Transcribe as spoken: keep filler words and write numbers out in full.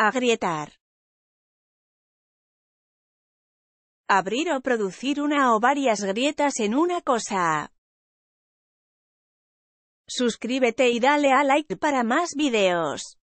Agrietar. Abrir o producir una o varias grietas en una cosa. Suscríbete y dale a like para más videos.